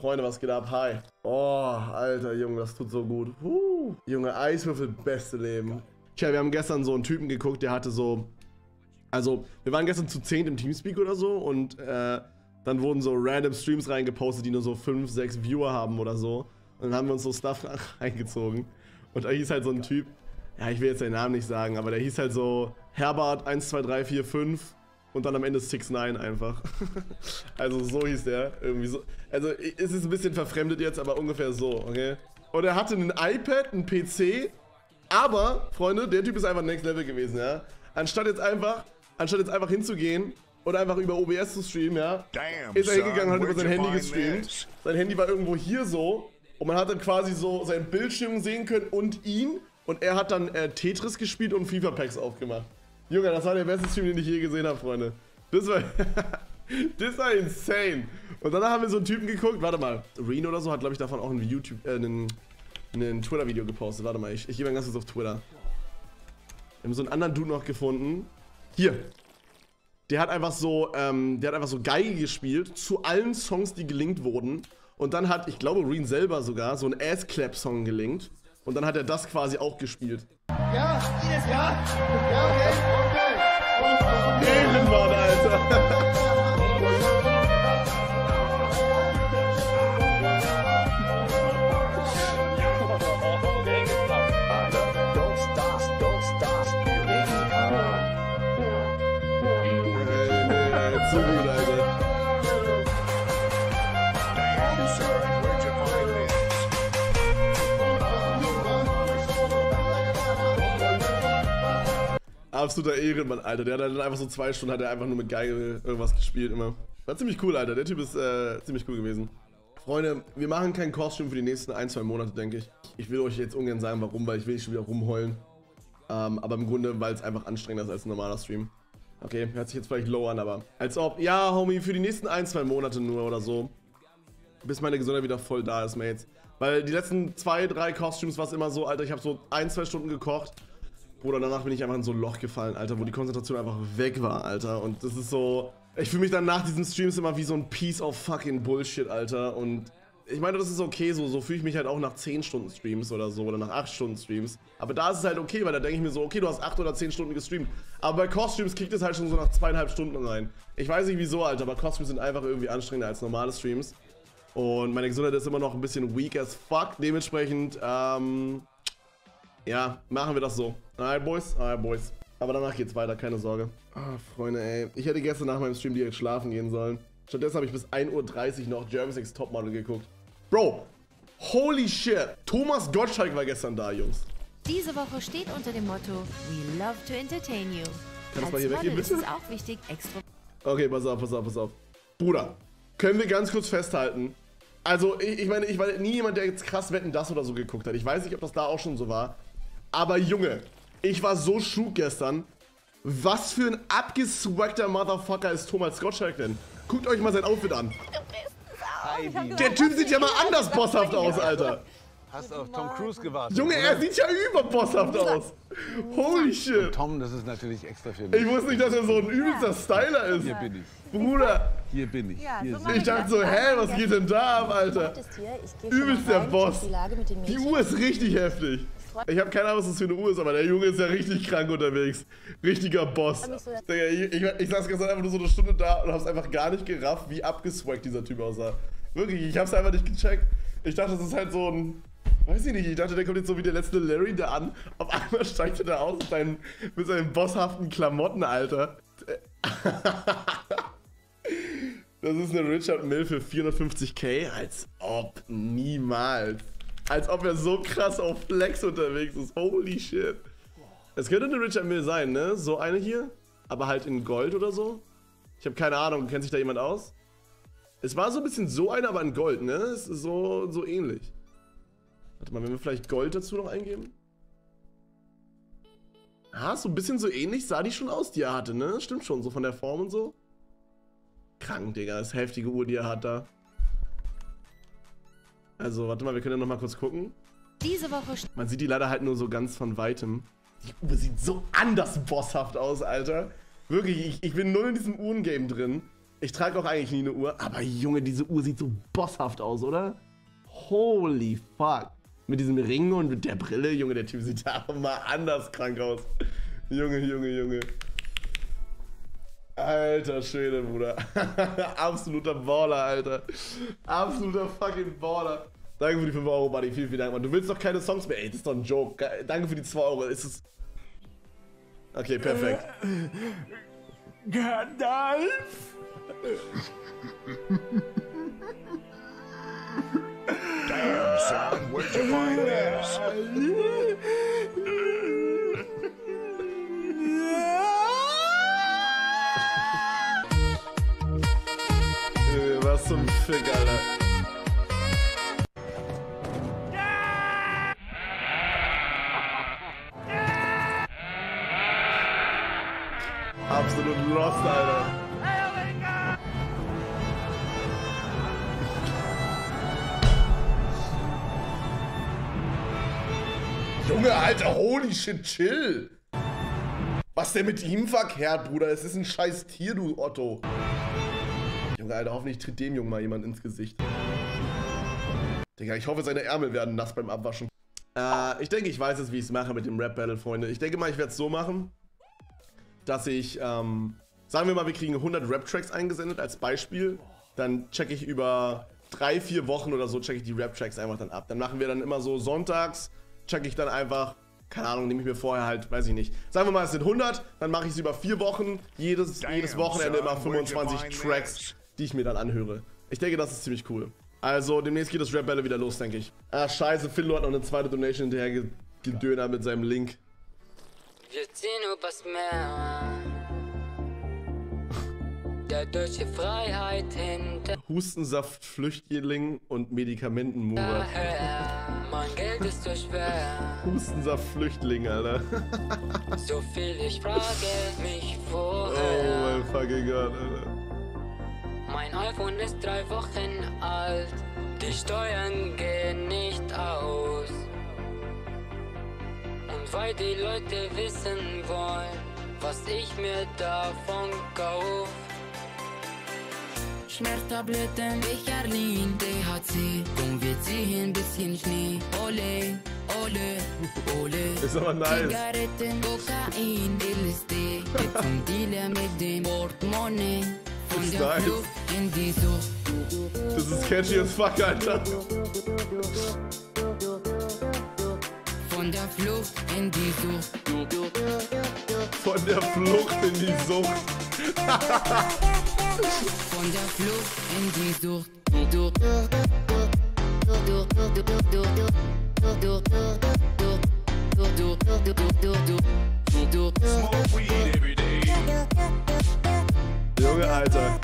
Freunde, was geht ab? Hi. Oh, alter Junge, das tut so gut. Junge, Eiswürfel, beste Leben. Tja, wir haben gestern so einen Typen geguckt, der hatte so... Also, wir waren gestern zu 10 im Teamspeak oder so und dann wurden so random Streams reingepostet, die nur so 5, 6 Viewer haben oder so. Und dann haben wir uns so Stuff reingezogen. Und da hieß halt so ein Typ, ja, ich will jetzt den Namen nicht sagen, aber der hieß halt so Herbert 12345 und dann am Ende 69 einfach. Also so hieß der irgendwie so. Also es ist ein bisschen verfremdet jetzt, aber ungefähr so, okay? Und er hatte ein iPad, ein PC, aber, Freunde, der Typ ist einfach Next Level gewesen, ja? Anstatt jetzt einfach hinzugehen und einfach über OBS zu streamen, ja, ist er hingegangen und hat über sein Handy gestreamt. Sein Handy war irgendwo hier so und man hat dann quasi so seinen Bildschirm sehen können und ihn. Und er hat dann Tetris gespielt und FIFA-Packs aufgemacht. Junge, das war der beste Stream, den ich je gesehen habe, Freunde. Das war, das war insane. Und danach haben wir so einen Typen geguckt, warte mal, Reno oder so hat, glaube ich, davon auch ein Twitter-Video gepostet. Warte mal, ich gehe mal ganz kurz auf Twitter. Wir haben so einen anderen Dude noch gefunden. Hier. Der hat einfach so Geige gespielt zu allen Songs, die gelinkt wurden. Und dann hat, ich glaube, Reen selber sogar so einen Ass-Clap-Song gelinkt. Und dann hat er das quasi auch gespielt. Ja, yes, ja, ja, okay, okay. Leben war da, Alter. Zu gut, Alter. Absoluter Ehrenmann, Alter. Der hat dann einfach so 2 Stunden hat er einfach nur mit Geige irgendwas gespielt immer. War ziemlich cool, Alter. Der Typ ist ziemlich cool gewesen. Freunde, wir machen keinen Core-Stream für die nächsten 1-2 Monate, denke ich. Ich will euch jetzt ungern sagen, warum, weil ich will nicht schon wieder rumheulen. Aber im Grunde, weil es einfach anstrengender ist als ein normaler Stream. Okay, hört sich jetzt vielleicht low an, aber... Als ob, ja, Homie, für die nächsten 1-2 Monate nur oder so. Bis meine Gesundheit wieder voll da ist, Mates. Weil die letzten 2-3 Core-Streams war es immer so, Alter, ich habe so 1-2 Stunden gekocht. Bruder, danach bin ich einfach in so ein Loch gefallen, Alter, wo die Konzentration einfach weg war, Alter. Und das ist so... Ich fühle mich dann nach diesen Streams immer wie so ein Piece of fucking Bullshit, Alter. Und ich meine, das ist okay, so fühle ich mich halt auch nach 10 Stunden Streams oder so, oder nach 8 Stunden Streams. Aber da ist es halt okay, weil da denke ich mir so, okay, du hast 8 oder 10 Stunden gestreamt. Aber bei Core-Streams kickt es halt schon so nach 2,5 Stunden rein. Ich weiß nicht wieso, Alter, aber Core-Streams sind einfach irgendwie anstrengender als normale Streams. Und meine Gesundheit ist immer noch ein bisschen weak as fuck. Dementsprechend, ja, machen wir das so. Alright, Boys. Alright, Boys. Aber danach geht's weiter, keine Sorge. Ah, Freunde, ey. Ich hätte gestern nach meinem Stream direkt schlafen gehen sollen. Stattdessen habe ich bis 1:30 Uhr noch Jervis X Topmodel geguckt. Bro, holy shit. Thomas Gottschalk war gestern da, Jungs. Diese Woche steht unter dem Motto, we love to entertain you. Kann das mal hier weggehen, bitte? Ist auch wichtig, extra. Okay, pass auf, pass auf, pass auf. Bruder, können wir ganz kurz festhalten? Also, ich meine, ich war nie jemand, der jetzt krass Wetten, das oder so geguckt hat. Ich weiß nicht, ob das da auch schon so war. Aber Junge, ich war so schug gestern. Was für ein abgeswackter Motherfucker ist Thomas Gottschalk denn? Guckt euch mal sein Outfit an. Der Typ sieht ja mal anders bosshaft aus, Alter. Hast auf Tom Cruise gewartet. Junge, er sieht ja überbosshaft aus. Holy shit. Und Tom, das ist natürlich extra für mich. Ich wusste nicht, dass er so ein übelster Styler ist. Hier bin ich. Bruder. Hier bin ich. Hier so ich dachte so, hä, was geht denn da ab, Alter? Übelster Boss. Die Uhr ist richtig heftig. Ich habe keine Ahnung, was das für eine Uhr ist, aber der Junge ist ja richtig krank unterwegs. Richtiger Boss. Ich saß gestern einfach nur so eine Stunde da und hab's einfach gar nicht gerafft, wie abgeswaggt dieser Typ aussah. Wirklich, ich hab's einfach nicht gecheckt. Ich dachte, das ist halt so ein... Weiß ich nicht, ich dachte, der kommt jetzt so wie der letzte Larry da an. Auf einmal steigt er da aus mit seinen bosshaften Klamotten, Alter. Das ist eine Richard Mille für 450k? Als ob, niemals. Als ob er so krass auf Flex unterwegs ist. Holy shit. Es könnte eine Richard Mille sein, ne? So eine hier. Aber halt in Gold oder so. Ich habe keine Ahnung. Kennt sich da jemand aus? Es war so ein bisschen so eine, aber in Gold, ne? Es ist so ähnlich. Warte mal, wenn wir vielleicht Gold dazu noch eingeben. Ah, so ein bisschen so ähnlich sah die schon aus, die er hatte, ne? Stimmt schon, so von der Form und so. Krank, Digga. Das ist eine heftige Uhr, die er hat da. Also, warte mal, wir können ja noch mal kurz gucken. Diese Woche. Man sieht die leider halt nur so ganz von Weitem. Die Uhr sieht so anders bosshaft aus, Alter. Wirklich, ich bin null in diesem Uhrengame drin. Ich trage auch eigentlich nie eine Uhr, aber Junge, diese Uhr sieht so bosshaft aus, oder? Holy fuck. Mit diesem Ring und mit der Brille, Junge, der Typ sieht da mal anders krank aus. Junge, Junge, Junge. Alter Schwede, Bruder. Absoluter Baller, Alter. Absoluter fucking Baller. Danke für die 5 Euro, Buddy. Vielen, vielen Dank, Mann. Du willst doch keine Songs mehr. Ey, das ist doch ein Joke. Danke für die 2 Euro. Ist es... Okay, perfekt. Gandalf? Damn, son, where'd you find this? Was zum Fick, Alter. Absolut lost, Alter. Junge, Alter, holy shit, chill. Was denn mit ihm verkehrt, Bruder? Es ist ein scheiß Tier, du Otto. Junge, Alter, hoffentlich tritt dem Jungen mal jemand ins Gesicht. Digga, ich hoffe, seine Ärmel werden nass beim Abwaschen. Ich denke, ich weiß jetzt, wie ich es mache mit dem Rap-Battle, Freunde. Ich denke mal, ich werde es so machen, dass ich, sagen wir mal, wir kriegen 100 Rap-Tracks eingesendet als Beispiel. Dann checke ich über 3-4 Wochen oder so, checke ich die Rap-Tracks einfach dann ab. Dann machen wir dann immer so sonntags, checke ich dann einfach, keine Ahnung, nehme ich mir vorher halt, weiß ich nicht. Sagen wir mal, es sind 100, dann mache ich es über 4 Wochen, jedes Wochenende immer 25 Tracks, die ich mir dann anhöre. Ich denke, das ist ziemlich cool. Also, demnächst geht das Rap-Battle wieder los, denke ich. Ah, scheiße, Philo hat noch eine zweite Donation hinterher gedönert mit seinem Link. Wir ziehen übers Meer, der deutsche Freiheit hinter. Hustensaft, Flüchtling und Medikamentenmur. Mein Geld ist so schwer. Hustensaft, Flüchtling, Alter. So viel ich frage mich vorher. Oh mein fucking Gott, Alter. Mein iPhone ist 3 Wochen alt. Die Steuern gehen nicht aus. Und weil die Leute wissen wollen, was ich mir davon kauf. Schmerztabletten, Becherlin, THC. Und wir ziehen bisschen Schnee. Ole, ole, ole. Ist aber nice. Zigaretten, Kokain, LSD. Geht zum Dealer mit dem Portemonnaie. Von der nice. Flucht in die Sucht. Das ist catchy as fuck, Alter. Von der Flucht in die Sucht. Von der Flucht in die Sucht. Von der Flucht in die Sucht. Smoke weed every day. Junge, Alter.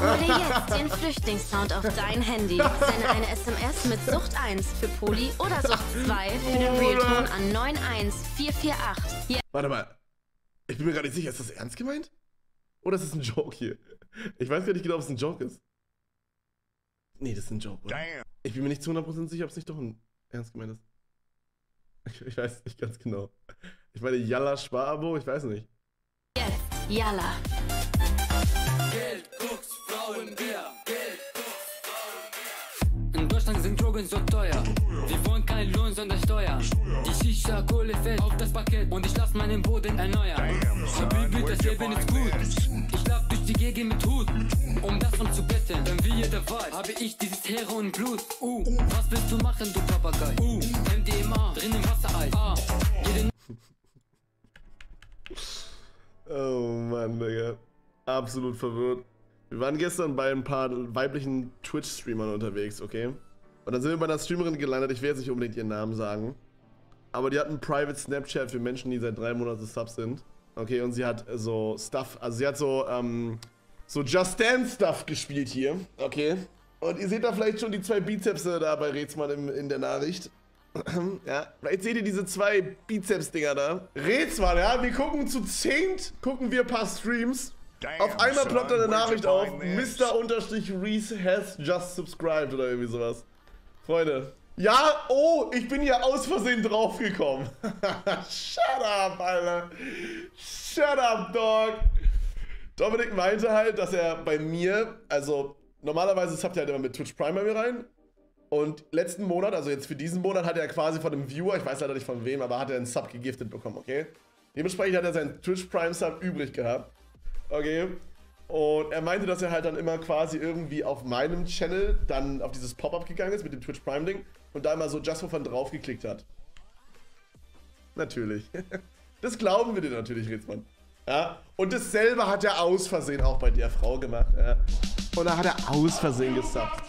Hole jetzt den Flüchtlingssound auf dein Handy. Sende eine SMS mit Sucht 1 für Poli oder Sucht 2 für den Realton an 91448. Yeah. Warte mal. Ich bin mir gar nicht sicher, ist das ernst gemeint? Oder ist das ein Joke hier? Ich weiß gar nicht genau, ob es ein Joke ist. Nee, das ist ein Joke. Oder? Ich bin mir nicht zu 100% sicher, ob es nicht doch ein ernst gemeint ist. Ich weiß nicht ganz genau. Ich meine, Yalla Sparabo, ich weiß nicht. Yes, Yalla. Geld, Koks, Frauen, Bier. Geld, Koks, Frauen, Bier. In Deutschland sind Drogen so teuer. Wir wollen keinen Lohn, sondern Steuer. Die Shisha, Kohle fällt auf das Paket und ich lass meinen Boden erneuern. Habibi, das Leben ist gut. Ich lauf durch die Gegend mit Hut, um davon zu betteln. Denn wie jeder weiß, habe ich dieses Heroinblut. Was willst du machen, du Papagei? MDMA, drin im Wassereis. Oh Mann, Digga. Absolut verwirrt. Wir waren gestern bei ein paar weiblichen Twitch-Streamern unterwegs, okay? Und dann sind wir bei einer Streamerin gelandet, ich werde jetzt nicht unbedingt ihren Namen sagen. Aber die hat einen Private Snapchat für Menschen, die seit 3 Monaten Subs sind. Okay, und sie hat so Stuff, also sie hat so, so Just Dance Stuff gespielt hier, okay? Und ihr seht da vielleicht schon die 2 Bizeps da bei Rezmann in der Nachricht. Ja, vielleicht seht ihr diese 2 Bizeps-Dinger da. Rezmann, ja, wir gucken zu 10, gucken wir ein paar Streams. Auf einmal ploppt da eine Nachricht auf, Mr. Reese has just subscribed oder irgendwie sowas. Freunde, Ja, oh, ich bin ja aus Versehen draufgekommen. Shut up, Alter. Shut up, Dog. Dominik meinte halt, dass er bei mir, also normalerweise subbt ihr halt immer mit Twitch Prime bei mir rein. Und letzten Monat, also jetzt für diesen Monat, hat er quasi von einem Viewer, ich weiß leider nicht von wem, aber hat er einen Sub gegiftet bekommen, okay? Dementsprechend hat er seinen Twitch Prime Sub übrig gehabt, okay? Und er meinte, dass er halt dann immer quasi irgendwie auf meinem Channel dann auf dieses Pop-Up gegangen ist mit dem Twitch Prime Ding und da immer so just for fun drauf geklickt hat. Natürlich. Das glauben wir dir natürlich, Ritzmann. Ja? Und dasselbe hat er aus Versehen auch bei der Frau gemacht. Ja? Und da hat er aus Versehen gesubbt.